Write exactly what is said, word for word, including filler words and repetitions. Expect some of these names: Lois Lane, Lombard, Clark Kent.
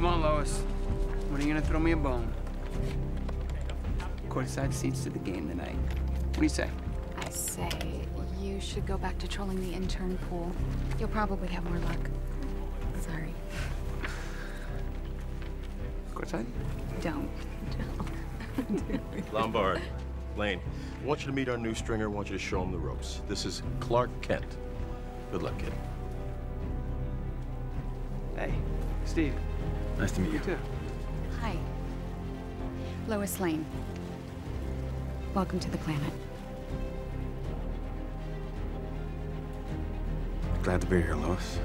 Come on, Lois. When are you gonna throw me a bone? Courtside seats to the game tonight. What do you say? I say you should go back to trolling the intern pool. You'll probably have more luck. Sorry. Courtside? Don't. Don't. Lombard, Lane, I want you to meet our new stringer. I want you to show him the ropes. This is Clark Kent. Good luck, kid. Hey, Steve. Nice to meet you. You too. Hi. Lois Lane. Welcome to the planet. Glad to be here, Lois.